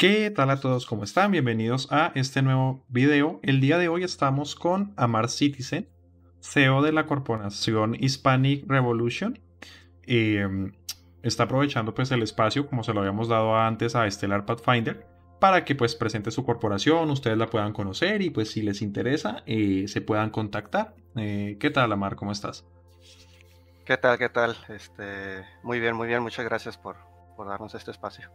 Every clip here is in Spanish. ¿Qué tal a todos? ¿Cómo están? Bienvenidos a este nuevo video. El día de hoy estamos con Amarr Citizen, CEO de la Corporación Hispanic Revolution. Está aprovechando pues el espacio, como se lo habíamos dado antes a Stellar Pathfinder, para que pues presente su corporación, ustedes la puedan conocer y pues si les interesa se puedan contactar. ¿Qué tal, Amarr? ¿Cómo estás? ¿Qué tal? ¿Qué tal? Muy bien, muy bien. Muchas gracias por darnos este espacio.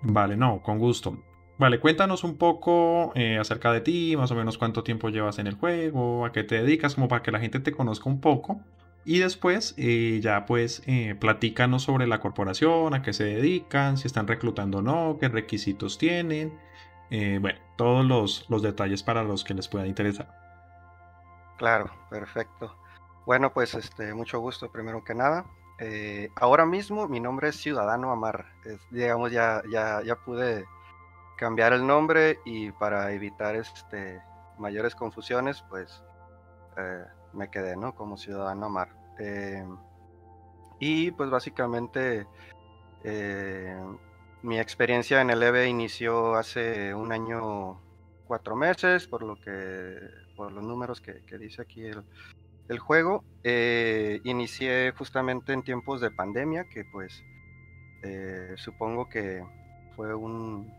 Vale, no, con gusto. Vale, cuéntanos un poco acerca de ti, más o menos cuánto tiempo llevas en el juego, a qué te dedicas, como para que la gente te conozca un poco. Y después ya pues platícanos sobre la corporación, a qué se dedican, si están reclutando o no, qué requisitos tienen. Bueno, todos los detalles para los que les pueda interesar. Claro, perfecto. Bueno, pues mucho gusto primero que nada. Ahora mismo mi nombre es Ciudadano Amarr, digamos ya pude cambiar el nombre y para evitar mayores confusiones pues me quedé, ¿no?, como Ciudadano Amarr. Y pues básicamente mi experiencia en el EVE inició hace 1 año 4 meses, por los números que dice aquí el juego. Inicié justamente en tiempos de pandemia, que pues supongo que fue un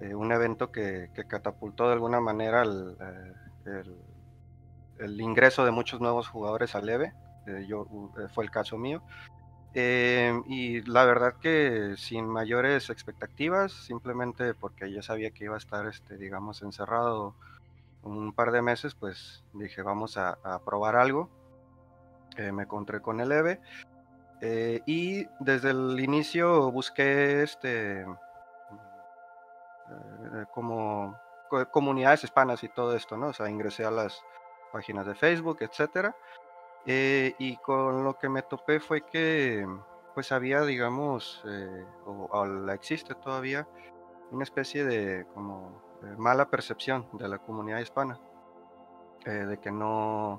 evento que catapultó de alguna manera el ingreso de muchos nuevos jugadores al EVE. Fue el caso mío. Y la verdad que sin mayores expectativas, simplemente porque ya sabía que iba a estar, digamos, encerrado un par de meses, pues dije vamos a probar algo. Me encontré con el EVE y desde el inicio busqué como comunidades hispanas y todo esto, ¿no? O sea, ingresé a las páginas de Facebook, etcétera, y con lo que me topé fue que pues había, digamos, o existe todavía una especie de como mala percepción de la comunidad hispana, de que no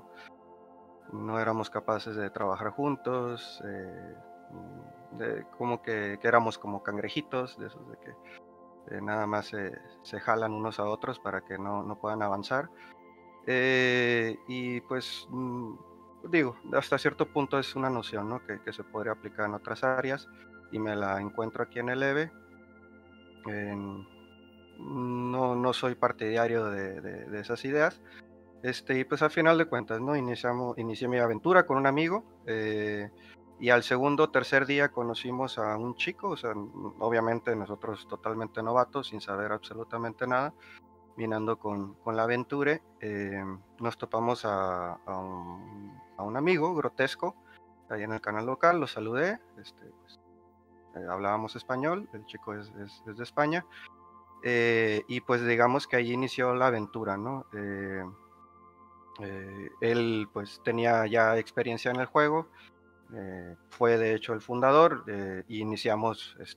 éramos capaces de trabajar juntos, como que éramos como cangrejitos, de esos de que nada más se jalan unos a otros para que no puedan avanzar. Y pues digo, hasta cierto punto es una noción, ¿no?, que se podría aplicar en otras áreas, y me la encuentro aquí en el EVE. No soy partidario de esas ideas, y pues al final de cuentas, ¿no?, inicié mi aventura con un amigo, y al segundo o tercer día conocimos a un chico. O sea, obviamente nosotros totalmente novatos, sin saber absolutamente nada, vinando con la aventura. Nos topamos a un amigo grotesco ahí en el canal local. Lo saludé, hablábamos español, el chico es de España. Y pues digamos que ahí inició la aventura, ¿no? Él pues tenía ya experiencia en el juego, fue de hecho el fundador, y iniciamos pues,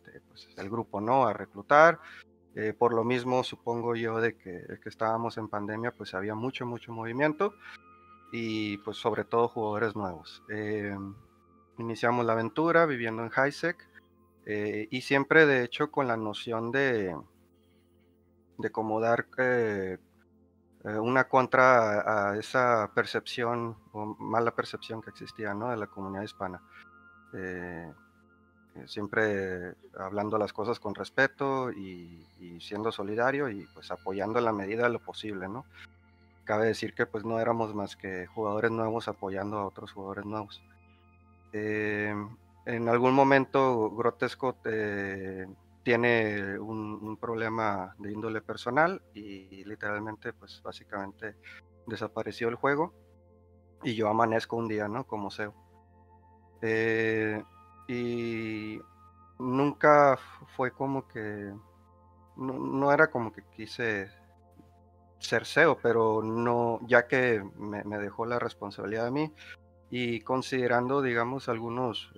el grupo, ¿no?, a reclutar. Por lo mismo, supongo yo, de que estábamos en pandemia, pues había mucho movimiento y pues sobre todo jugadores nuevos. Iniciamos la aventura viviendo en HiSec, y siempre de hecho con la noción de como dar una contra a esa percepción o mala percepción que existía, ¿no?, de la comunidad hispana. Siempre hablando las cosas con respeto y siendo solidario y pues apoyando en la medida de lo posible, ¿no? Cabe decir que pues no éramos más que jugadores nuevos apoyando a otros jugadores nuevos. En algún momento Grotesco tiene un problema de índole personal y literalmente pues básicamente desapareció el juego, y yo amanezco un día, ¿no?, como CEO. Y nunca fue como que no era como que quise ser CEO, pero no, ya que me dejó la responsabilidad a mí, y considerando, digamos, algunos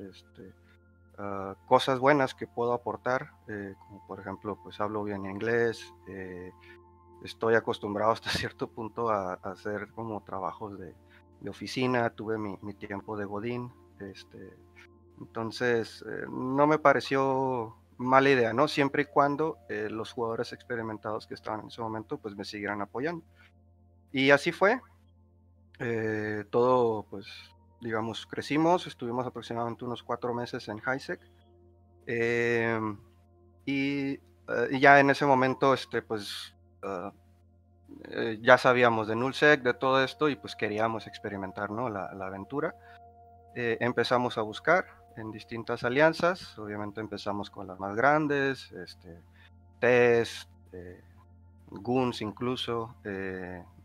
cosas buenas que puedo aportar, como por ejemplo pues hablo bien inglés, estoy acostumbrado hasta cierto punto a hacer como trabajos de oficina, tuve mi tiempo de godín, entonces no me pareció mala idea, ¿no? Siempre y cuando los jugadores experimentados que estaban en ese momento pues me siguieran apoyando. Y así fue. Todo, pues, digamos, crecimos, estuvimos aproximadamente unos 4 meses en HiSec. Y ya en ese momento, pues, ya sabíamos de NullSec, de todo esto, y pues queríamos experimentar, ¿no? La aventura. Empezamos a buscar en distintas alianzas, obviamente empezamos con las más grandes, Test, Guns incluso,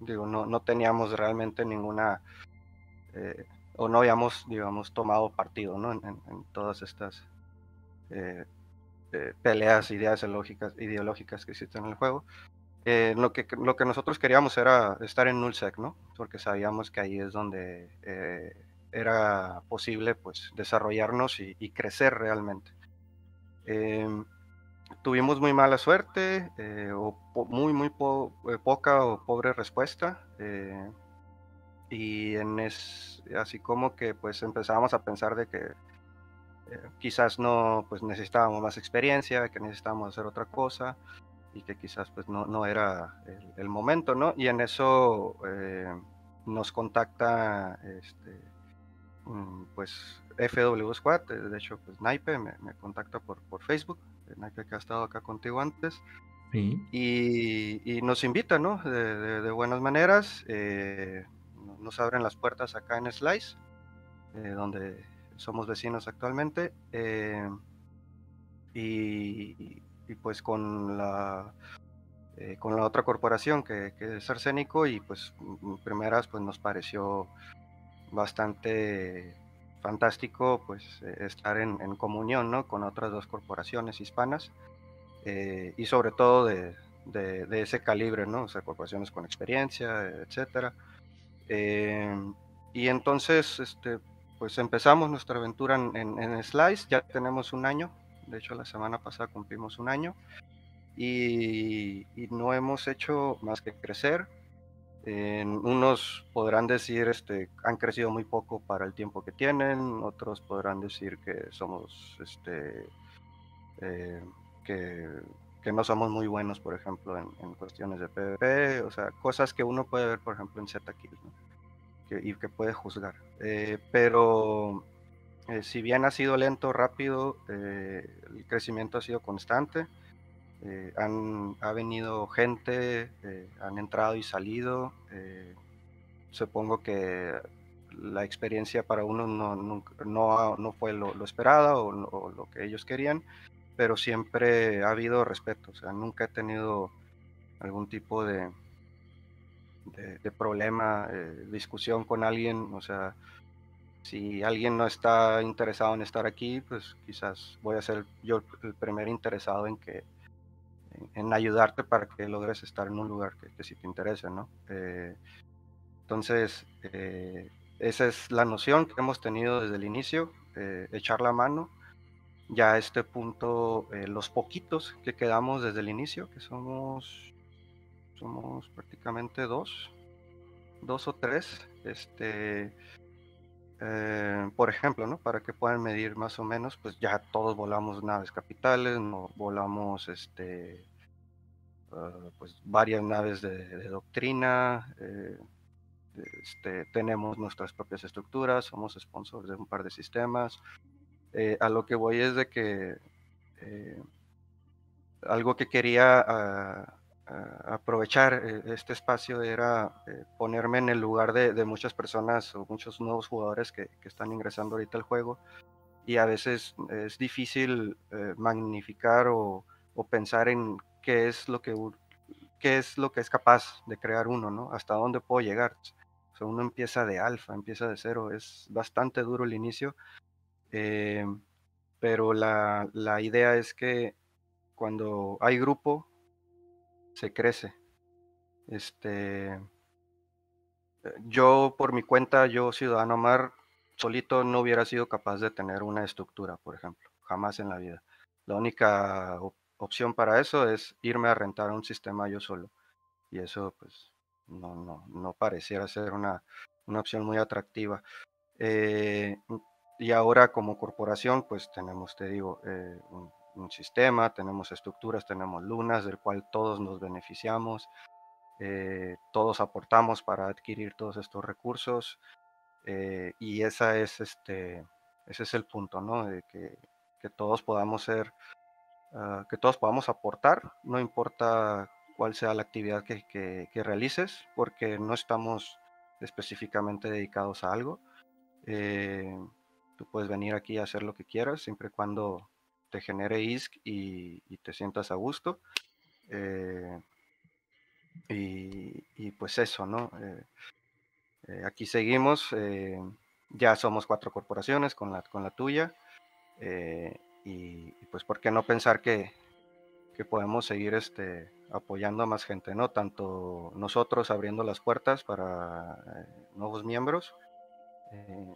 digo, no teníamos realmente ninguna, o no habíamos, digamos, tomado partido, ¿no? En todas estas peleas, ideas ideológicas que existen en el juego. Lo que nosotros queríamos era estar en NullSec, ¿no? Porque sabíamos que ahí es donde era posible, pues, desarrollarnos y crecer realmente. Tuvimos muy mala suerte, o muy poca o pobre respuesta, y así como que pues empezábamos a pensar de que quizás no, pues necesitábamos más experiencia, que necesitábamos hacer otra cosa, y que quizás pues no era el momento, ¿no? Y en eso nos contacta pues FW Squad, de hecho pues Naipe me contacta por Facebook, Naipe que ha estado acá contigo antes, sí. Y nos invita, ¿no? De buenas maneras, nos abren las puertas acá en Slice, donde somos vecinos actualmente, y pues con la otra corporación que es Arsénico, y pues primeras pues nos pareció bastante fantástico pues estar en comunión, ¿no? Con otras dos corporaciones hispanas, y sobre todo de ese calibre, ¿no? O sea, corporaciones con experiencia, etcétera. Y entonces pues empezamos nuestra aventura en Slice. Ya tenemos 1 año, de hecho la semana pasada cumplimos 1 año, y no hemos hecho más que crecer. Unos podrán decir han crecido muy poco para el tiempo que tienen, otros podrán decir que somos que no somos muy buenos, por ejemplo, en cuestiones de PvP, o sea, cosas que uno puede ver, por ejemplo, en ZKill, ¿no? Y que puede juzgar, pero si bien ha sido lento, rápido, el crecimiento ha sido constante. Ha venido gente, han entrado y salido. Supongo que la experiencia para uno no fue lo esperado o lo que ellos querían, pero siempre ha habido respeto. O sea, nunca he tenido algún tipo de problema, discusión con alguien. O sea, si alguien no está interesado en estar aquí, pues quizás voy a ser yo el primer interesado en que en ayudarte para que logres estar en un lugar que sí te interese, ¿no? Entonces, esa es la noción que hemos tenido desde el inicio, echar la mano. Ya a este punto, los poquitos que quedamos desde el inicio, que somos prácticamente dos o tres, por ejemplo, ¿no? Para que puedan medir más o menos, pues ya todos volamos naves capitales, no volamos pues varias naves de doctrina, tenemos nuestras propias estructuras, somos sponsors de un par de sistemas. A lo que voy es de que algo que quería aprovechar este espacio era ponerme en el lugar de muchas personas o muchos nuevos jugadores que están ingresando ahorita al juego, y a veces es difícil magnificar o pensar en qué es lo que es capaz de crear uno, ¿no? Hasta dónde puedo llegar. O sea, uno empieza de alfa, empieza de cero, es bastante duro el inicio, pero la idea es que cuando hay grupo se crece. Yo por mi cuenta, yo ciudadano Amarr, solito no hubiera sido capaz de tener una estructura, por ejemplo, jamás en la vida. La única opción para eso es irme a rentar un sistema yo solo, y eso pues no pareciera ser una opción muy atractiva. Y ahora como corporación pues tenemos, te digo, un sistema, tenemos estructuras, tenemos lunas, del cual todos nos beneficiamos, todos aportamos para adquirir todos estos recursos, y ese es el punto, ¿no? De que todos podamos ser, que todos podamos aportar, no importa cuál sea la actividad que realices, porque no estamos específicamente dedicados a algo. Tú puedes venir aquí a hacer lo que quieras, siempre y cuando te genere ISK y te sientas a gusto. Y pues eso, ¿no? Aquí seguimos, ya somos 4 corporaciones con la tuya, y pues por qué no pensar que podemos seguir apoyando a más gente, ¿no? Tanto nosotros abriendo las puertas para nuevos miembros,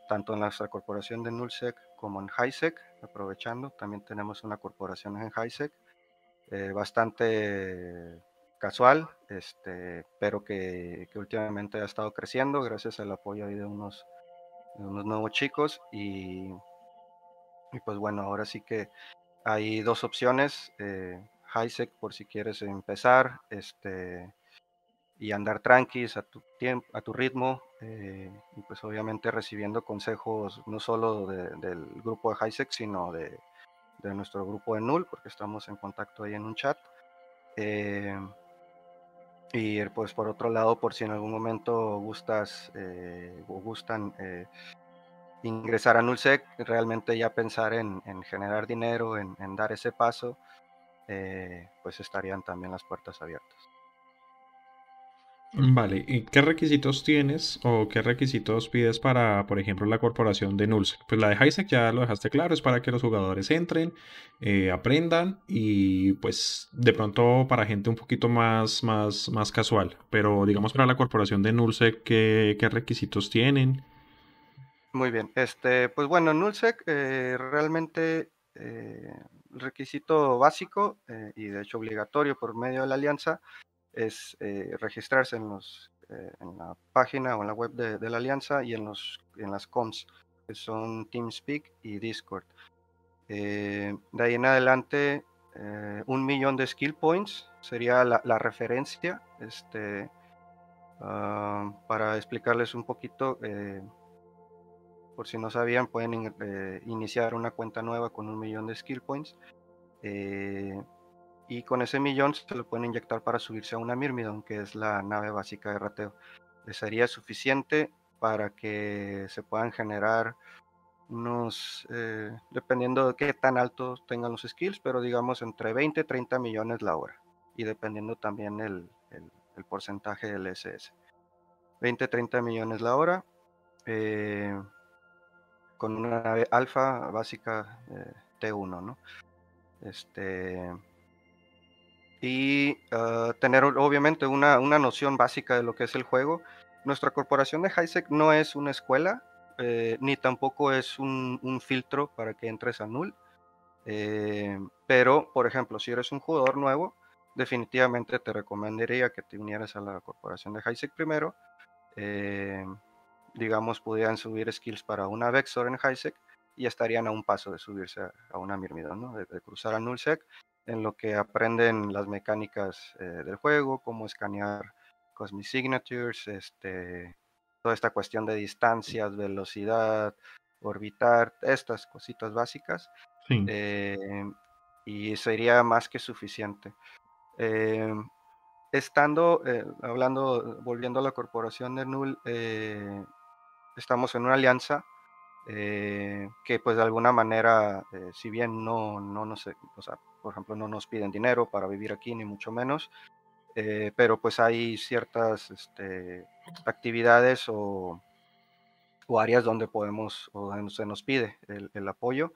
tanto en nuestra corporación de NullSec como en HiSec, aprovechando, también tenemos una corporación en HiSec, bastante casual, pero que últimamente ha estado creciendo gracias al apoyo ahí de unos nuevos chicos, y pues bueno, ahora sí que hay 2 opciones, HiSec por si quieres empezar, y andar tranquis a tu tiempo, a tu ritmo, y pues obviamente recibiendo consejos no solo del grupo de HiSec, sino de nuestro grupo de Null, porque estamos en contacto ahí en un chat, y pues por otro lado, por si en algún momento gustas o gustan ingresar a NullSec, realmente ya pensar en generar dinero, en dar ese paso, pues estarían también las puertas abiertas. Vale, ¿y qué requisitos tienes o qué requisitos pides para, por ejemplo, la corporación de NullSec? Pues la de HiSec ya lo dejaste claro, es para que los jugadores entren, aprendan y pues de pronto para gente un poquito más casual. Pero digamos para la corporación de NullSec, ¿qué requisitos tienen? Muy bien, pues bueno, NullSec realmente requisito básico y de hecho obligatorio por medio de la alianza es registrarse en la página o en la web de la alianza y en las comms, que son TeamSpeak y Discord. De ahí en adelante, 1.000.000 de skill points sería la referencia. Para explicarles un poquito, por si no sabían, pueden iniciar una cuenta nueva con 1.000.000 de skill points. Y con ese 1.000.000 se lo pueden inyectar para subirse a una Mirmidon, que es la nave básica de rateo. Les sería suficiente para que se puedan generar unos, dependiendo de qué tan altos tengan los skills, pero digamos entre 20 y 30 millones la hora. Y dependiendo también el porcentaje del SS. 20 a 30 millones la hora, con una nave alfa básica T1, ¿no? Y tener obviamente una noción básica de lo que es el juego. Nuestra corporación de HiSec no es una escuela, ni tampoco es un filtro para que entres a Null. Pero, por ejemplo, si eres un jugador nuevo, definitivamente te recomendaría que te unieras a la corporación de HiSec primero. Digamos, pudieran subir skills para una Vexor en HiSec y estarían a un paso de subirse a una Mirmidon, ¿no? de cruzar a NullSec, en lo que aprenden las mecánicas del juego, cómo escanear Cosmic Signatures, toda esta cuestión de distancias, velocidad, orbitar, estas cositas básicas, sí. Y sería más que suficiente. Volviendo a la corporación de Null, estamos en una alianza, que pues de alguna manera, si bien no sé, o sea, por ejemplo, no nos piden dinero para vivir aquí, ni mucho menos, pero pues hay ciertas actividades o áreas donde podemos, o se nos pide el apoyo,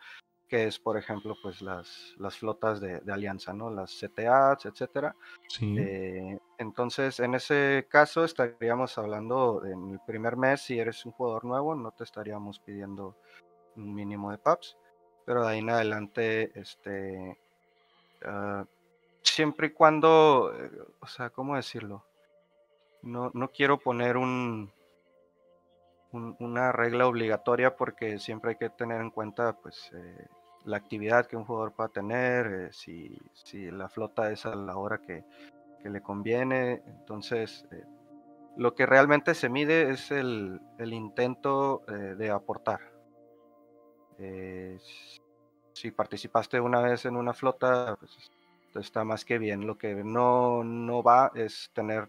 que es, por ejemplo, pues las flotas de alianza, ¿no? Las CTA, etcétera. Sí. Entonces, en ese caso, estaríamos hablando en el primer mes, si eres un jugador nuevo, no te estaríamos pidiendo un mínimo de PAPs, pero de ahí en adelante, siempre y cuando, o sea, ¿cómo decirlo? No quiero poner una regla obligatoria, porque siempre hay que tener en cuenta pues la actividad que un jugador pueda tener, si la flota es a la hora que le conviene. Entonces, lo que realmente se mide es el intento de aportar. Si participaste una vez en una flota, pues, está más que bien. Lo que no va es tener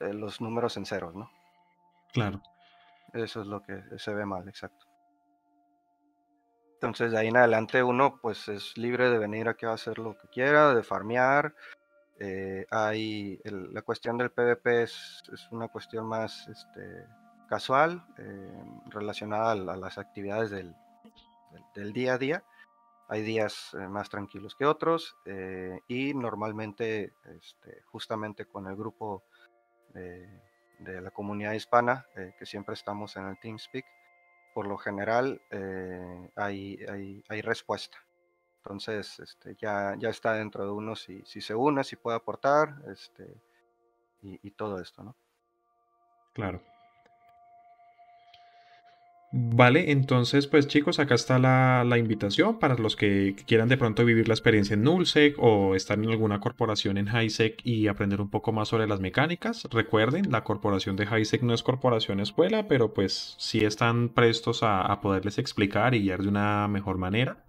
los números en ceros, ¿no? Claro. Eso es lo que se ve mal, exacto. Entonces, de ahí en adelante uno pues es libre de venir aquí a hacer lo que quiera, de farmear. La cuestión del PvP es una cuestión más casual, relacionada a las actividades del día a día. Hay días más tranquilos que otros, y normalmente justamente con el grupo de la comunidad hispana, que siempre estamos en el TeamSpeak, por lo general hay respuesta. Entonces ya está dentro de uno si se une, si puede aportar, y todo esto, ¿no? Claro. Vale, entonces pues chicos, acá está la invitación para los que quieran de pronto vivir la experiencia en NullSec o estar en alguna corporación en HiSec y aprender un poco más sobre las mecánicas. Recuerden, la corporación de HiSec no es corporación escuela, pero pues sí están prestos a poderles explicar y guiar de una mejor manera.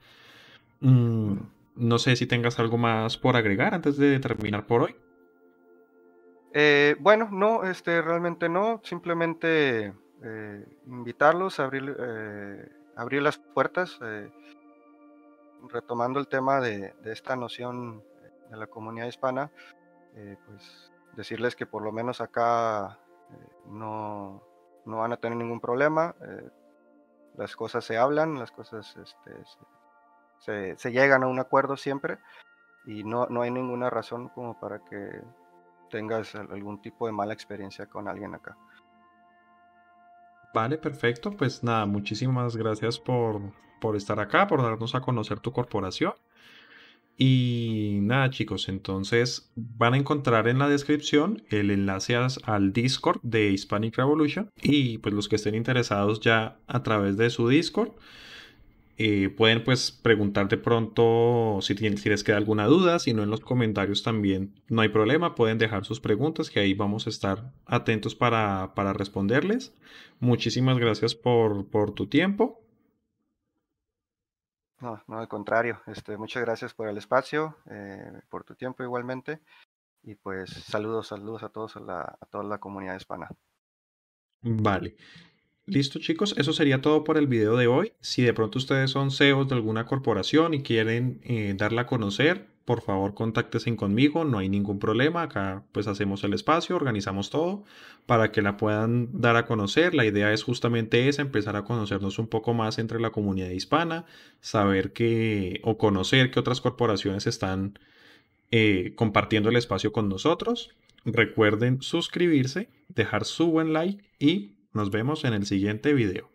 No sé si tengas algo más por agregar antes de terminar por hoy. Bueno, no, realmente no, simplemente... invitarlos a abrir las puertas, retomando el tema de esta noción de la comunidad hispana, pues decirles que por lo menos acá no van a tener ningún problema. Las cosas se hablan, las cosas se llegan a un acuerdo siempre, y no hay ninguna razón como para que tengas algún tipo de mala experiencia con alguien acá. Vale, perfecto. Pues nada, muchísimas gracias por estar acá, por darnos a conocer tu corporación. Y nada, chicos, entonces van a encontrar en la descripción el enlace al Discord de Hispanic Revolution. Y pues los que estén interesados ya a través de su Discord, pueden pues preguntar de pronto si les queda alguna duda. Si no, en los comentarios también no hay problema, pueden dejar sus preguntas, que ahí vamos a estar atentos para responderles. Muchísimas gracias por tu tiempo. No, al contrario, muchas gracias por el espacio, por tu tiempo igualmente, y pues saludos a todos, a toda la comunidad hispana. Vale. Listo, chicos, eso sería todo por el video de hoy. Si de pronto ustedes son CEOs de alguna corporación y quieren darla a conocer, por favor contáctense conmigo, no hay ningún problema. Acá pues hacemos el espacio, organizamos todo para que la puedan dar a conocer. La idea es justamente esa, empezar a conocernos un poco más entre la comunidad hispana, saber que o conocer que otras corporaciones están compartiendo el espacio con nosotros. Recuerden suscribirse, dejar su buen like y nos vemos en el siguiente video.